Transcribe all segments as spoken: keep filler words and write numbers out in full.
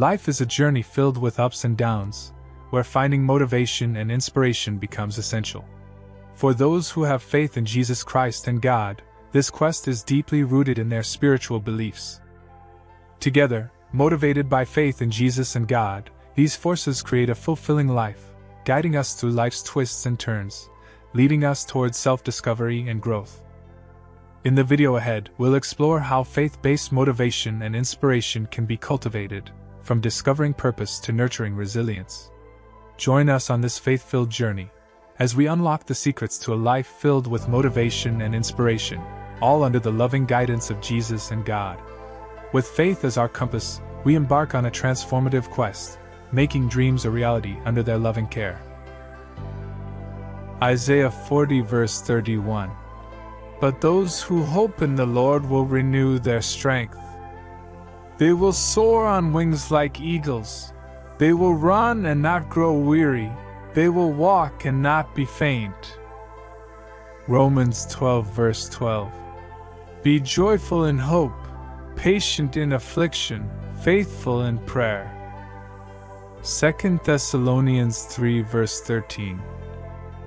Life is a journey filled with ups and downs, where finding motivation and inspiration becomes essential. For those who have faith in Jesus Christ and God, this quest is deeply rooted in their spiritual beliefs. Together, motivated by faith in Jesus and God, these forces create a fulfilling life, guiding us through life's twists and turns, leading us towards self-discovery and growth. In the video ahead, we'll explore how faith-based motivation and inspiration can be cultivated, from discovering purpose to nurturing resilience. Join us on this faith-filled journey, as we unlock the secrets to a life filled with motivation and inspiration, all under the loving guidance of Jesus and God. With faith as our compass, we embark on a transformative quest, making dreams a reality under their loving care. Isaiah forty verse thirty-one. But those who hope in the Lord will renew their strength. They will soar on wings like eagles. They will run and not grow weary. They will walk and not be faint. Romans twelve verse twelve. Be joyful in hope, patient in affliction, faithful in prayer. Second Thessalonians three verse thirteen.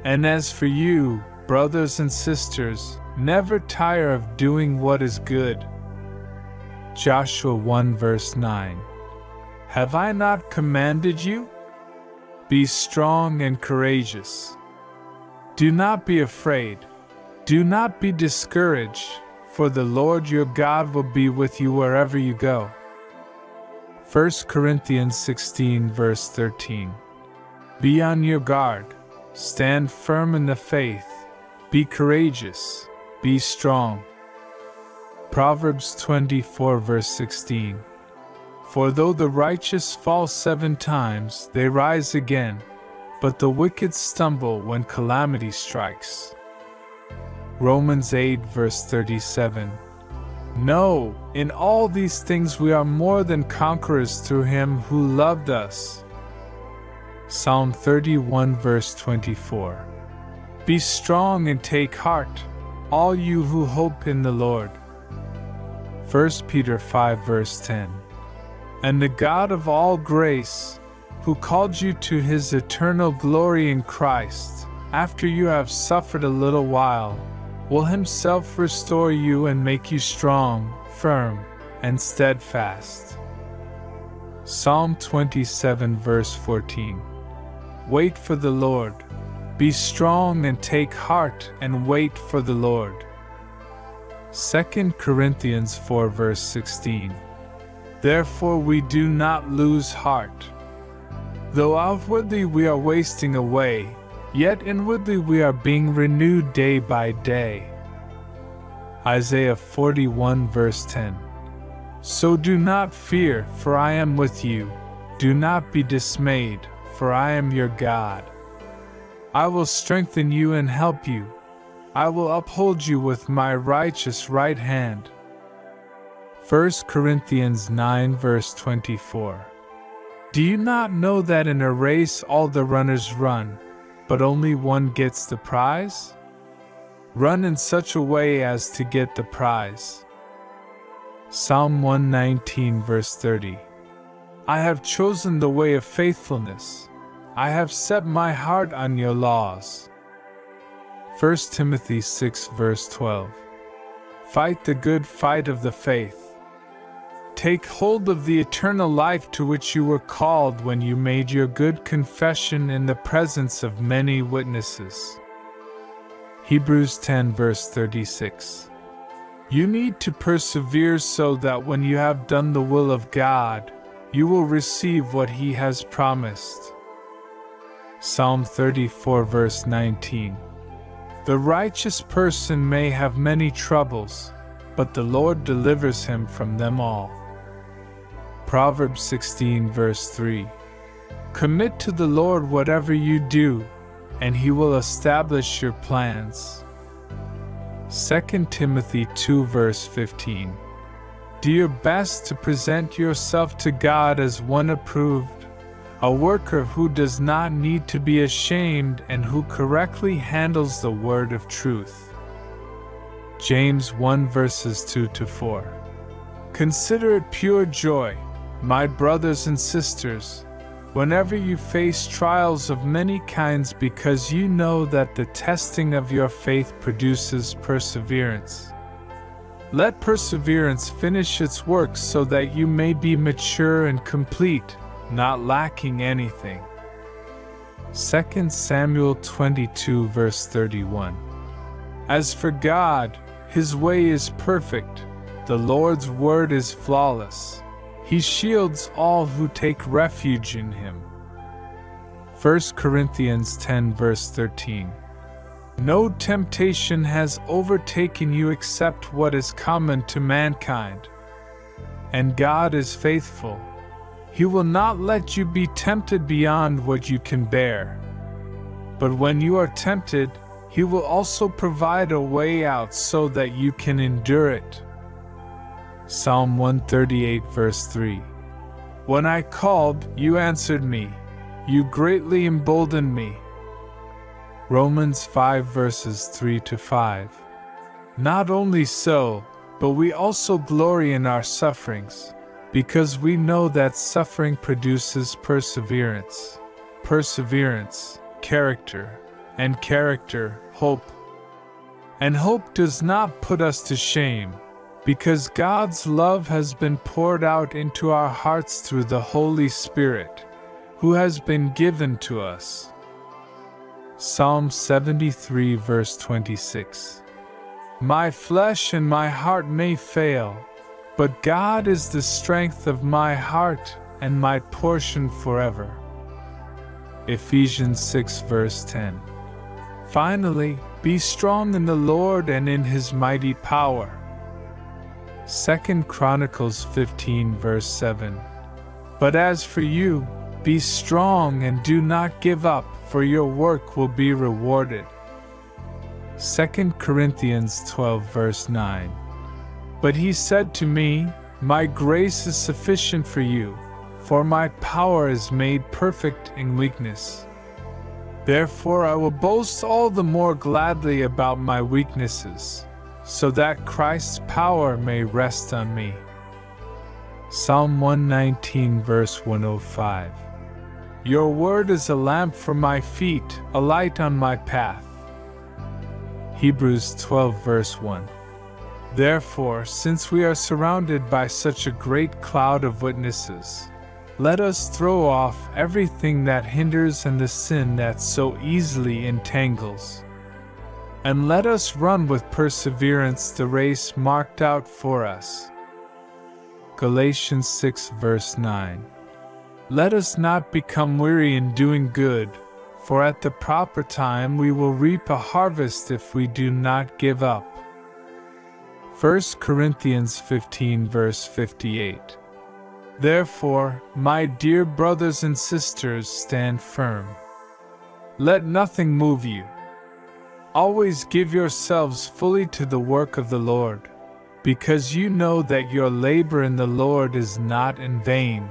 And as for you, brothers and sisters, never tire of doing what is good. Joshua one verse nine. Have I not commanded you? Be strong and courageous. Do not be afraid. Do not be discouraged, for the Lord your God will be with you wherever you go. First Corinthians sixteen verse thirteen. Be on your guard. Stand firm in the faith. Be courageous. Be strong. Proverbs twenty-four verse sixteen. For though the righteous fall seven times, they rise again, but the wicked stumble when calamity strikes. Romans eight verse thirty-seven. No, in all these things we are more than conquerors through him who loved us. Psalm thirty-one verse twenty-four. Be strong and take heart, all you who hope in the Lord. First Peter five verse ten. And the God of all grace, who called you to his eternal glory in Christ, after you have suffered a little while, will himself restore you and make you strong, firm, and steadfast. Psalm twenty-seven verse fourteen. Wait for the Lord. Be strong and take heart and wait for the Lord. Second Corinthians four verse sixteen. Therefore we do not lose heart. Though outwardly we are wasting away, yet inwardly we are being renewed day by day. Isaiah forty-one verse ten. So do not fear, for I am with you. Do not be dismayed, for I am your God. I will strengthen you and help you. I will uphold you with my righteous right hand. First Corinthians nine verse twenty-four. Do you not know that in a race all the runners run, but only one gets the prize? Run in such a way as to get the prize. Psalm one nineteen verse thirty. I have chosen the way of faithfulness. I have set my heart on your laws. First Timothy six verse twelve. Fight the good fight of the faith. Take hold of the eternal life to which you were called when you made your good confession in the presence of many witnesses. Hebrews ten verse thirty-six. You need to persevere so that when you have done the will of God, you will receive what he has promised. Psalm thirty-four verse nineteen. The righteous person may have many troubles, but the Lord delivers him from them all. Proverbs sixteen verse three. Commit to the Lord whatever you do, and he will establish your plans. Second Timothy two verse fifteen. Do your best to present yourself to God as one approved, a worker who does not need to be ashamed and who correctly handles the word of truth. James one verses two to four. Consider it pure joy, My brothers and sisters, whenever you face trials of many kinds, because you know that the testing of your faith produces perseverance. Let perseverance finish its work so that you may be mature and complete, not lacking anything. Second Samuel twenty-two verse thirty-one. As for God, His way is perfect, the Lord's word is flawless. He shields all who take refuge in Him. First Corinthians ten verse thirteen. No temptation has overtaken you except what is common to mankind. And God is faithful. He will not let you be tempted beyond what you can bear. But when you are tempted, He will also provide a way out so that you can endure it. Psalm one thirty-eight verse three. When I called, you answered me. You greatly emboldened me. Romans five verses three to five. Not only so, but we also glory in our sufferings, because we know that suffering produces perseverance, perseverance, character, and character, hope. And hope does not put us to shame, because God's love has been poured out into our hearts through the Holy Spirit, who has been given to us. Psalm seventy-three verse twenty-six. My flesh and my heart may fail, but God is the strength of my heart and my portion forever. Ephesians six verse ten. Finally, be strong in the Lord and in His mighty power. Second Chronicles fifteen verse seven. But as for you, be strong and do not give up, for your work will be rewarded. Second Corinthians twelve verse nine. But He said to me, My grace is sufficient for you, for My power is made perfect in weakness. Therefore I will boast all the more gladly about my weaknesses, so that Christ's power may rest on me. Psalm one nineteen verse one oh five. Your word is a lamp for my feet, a light on my path. Hebrews twelve verse one. Therefore, since we are surrounded by such a great cloud of witnesses, let us throw off everything that hinders and the sin that so easily entangles. And let us run with perseverance the race marked out for us. Galatians six verse nine. Let us not become weary in doing good, for at the proper time we will reap a harvest if we do not give up. First Corinthians fifteen verse fifty-eight. Therefore, my dear brothers and sisters, stand firm. Let nothing move you. Always give yourselves fully to the work of the Lord, because you know that your labor in the Lord is not in vain.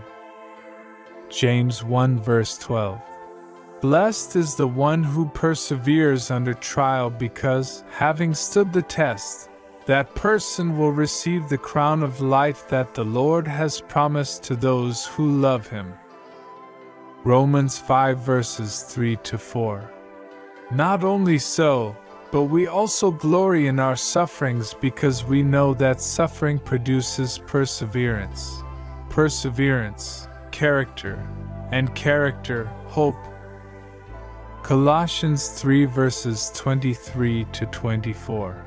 James one verse twelve. Blessed is the one who perseveres under trial, because, having stood the test, that person will receive the crown of life that the Lord has promised to those who love Him. Romans five verses three to four. Not only so, but we also glory in our sufferings, because we know that suffering produces perseverance, perseverance, character, and character, hope. Colossians three verses twenty-three to twenty-four.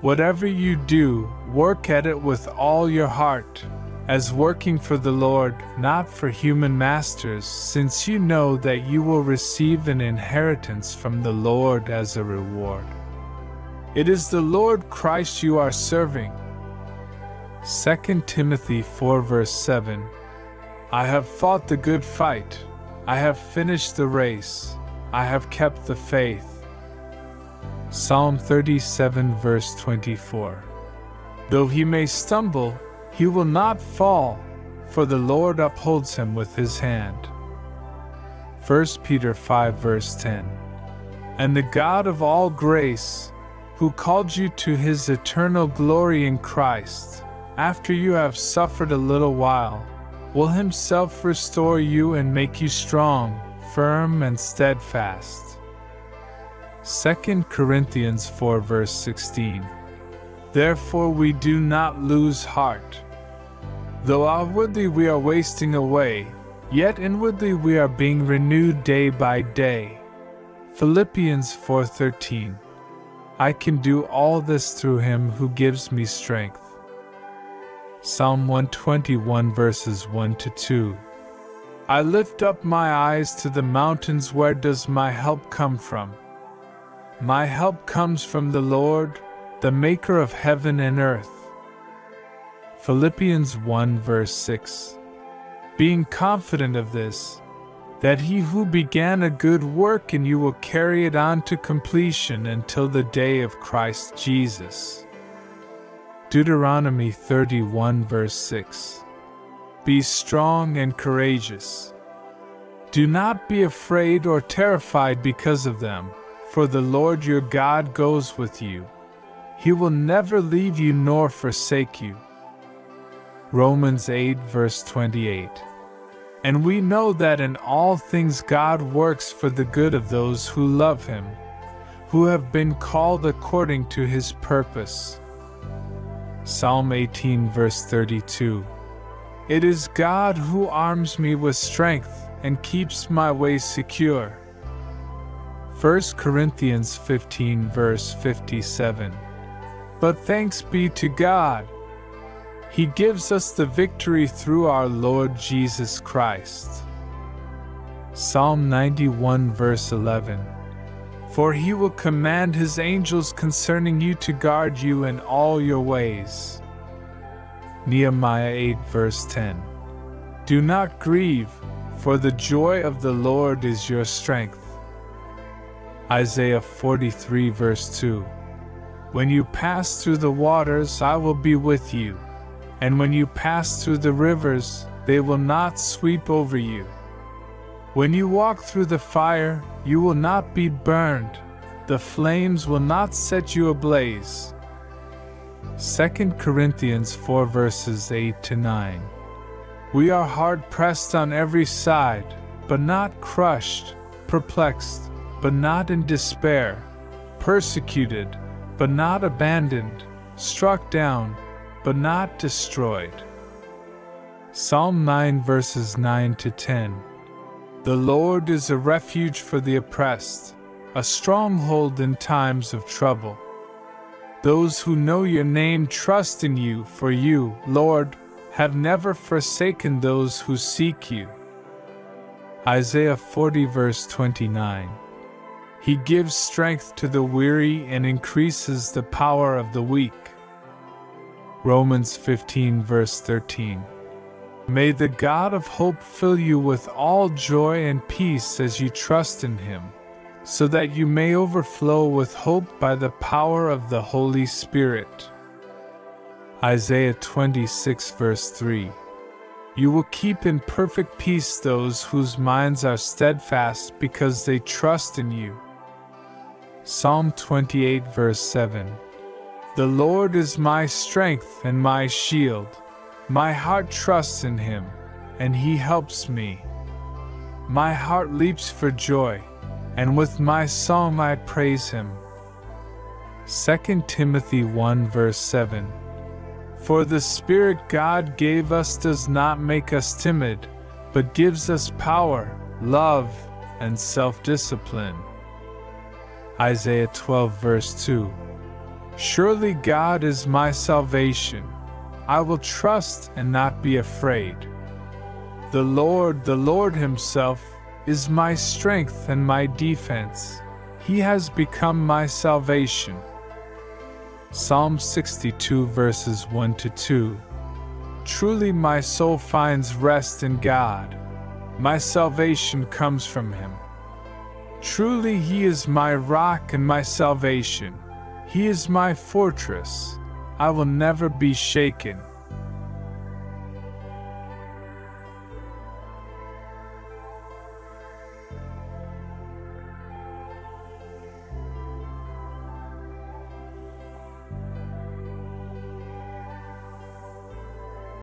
Whatever you do, work at it with all your heart, as working for the Lord, not for human masters, since you know that you will receive an inheritance from the Lord as a reward. It is the Lord Christ you are serving. Second Timothy four verse seven. I have fought the good fight, I have finished the race, I have kept the faith. Psalm thirty-seven verse twenty-four. Though he may stumble, he will not fall, for the Lord upholds him with His hand. First Peter five verse ten. And the God of all grace, who called you to His eternal glory in Christ, after you have suffered a little while, will himself restore you and make you strong, firm, and steadfast. Second Corinthians four verse sixteen. Therefore we do not lose heart. Though outwardly we are wasting away, yet inwardly we are being renewed day by day. Philippians four thirteen. I can do all this through him who gives me strength. Psalm one twenty-one verses one to two. I lift up my eyes to the mountains. Where does my help come from? My help comes from the Lord, the maker of heaven and earth. Philippians one verse six. Being confident of this, that he who began a good work in you will carry it on to completion until the day of Christ Jesus. Deuteronomy thirty-one verse six. Be strong and courageous. Do not be afraid or terrified because of them, for the Lord your God goes with you. He will never leave you nor forsake you. Romans eight verse twenty-eight. And we know that in all things God works for the good of those who love him, who have been called according to his purpose. Psalm eighteen verse thirty-two. It is God who arms me with strength and keeps my way secure. First Corinthians fifteen verse fifty-seven. But thanks be to God, he gives us the victory through our Lord Jesus Christ. Psalm ninety-one verse eleven. For he will command his angels concerning you to guard you in all your ways. Nehemiah eight verse ten. Do not grieve, for the joy of the Lord is your strength. Isaiah forty-three verse two. When you pass through the waters, I will be with you, and when you pass through the rivers, they will not sweep over you. When you walk through the fire, you will not be burned. The flames will not set you ablaze. Second Corinthians four verses eight to nine. We are hard pressed on every side, but not crushed, perplexed, but not in despair, persecuted, but not abandoned, struck down, but not destroyed. Psalm nine verses nine to ten. The Lord is a refuge for the oppressed, a stronghold in times of trouble. Those who know your name trust in you, for you, Lord, have never forsaken those who seek you. Isaiah forty verse twenty-nine. He gives strength to the weary and increases the power of the weak. Romans fifteen verse thirteen. May the God of hope fill you with all joy and peace as you trust in him, so that you may overflow with hope by the power of the Holy Spirit. Isaiah twenty-six verse three. You will keep in perfect peace those whose minds are steadfast because they trust in you. Psalm twenty-eight verse seven. The Lord is my strength and my shield. My heart trusts in him, and he helps me. My heart leaps for joy, and with my song I praise him. Second Timothy one verse seven. For the Spirit God gave us does not make us timid, but gives us power, love, and self-discipline. Isaiah twelve verse two. Surely God is my salvation. I will trust and not be afraid. The Lord, the Lord himself, is my strength and my defense. He has become my salvation. Psalm sixty-two verses one to two. Truly my soul finds rest in God. My salvation comes from him. Truly he is my rock and my salvation. He is my fortress. I will never be shaken.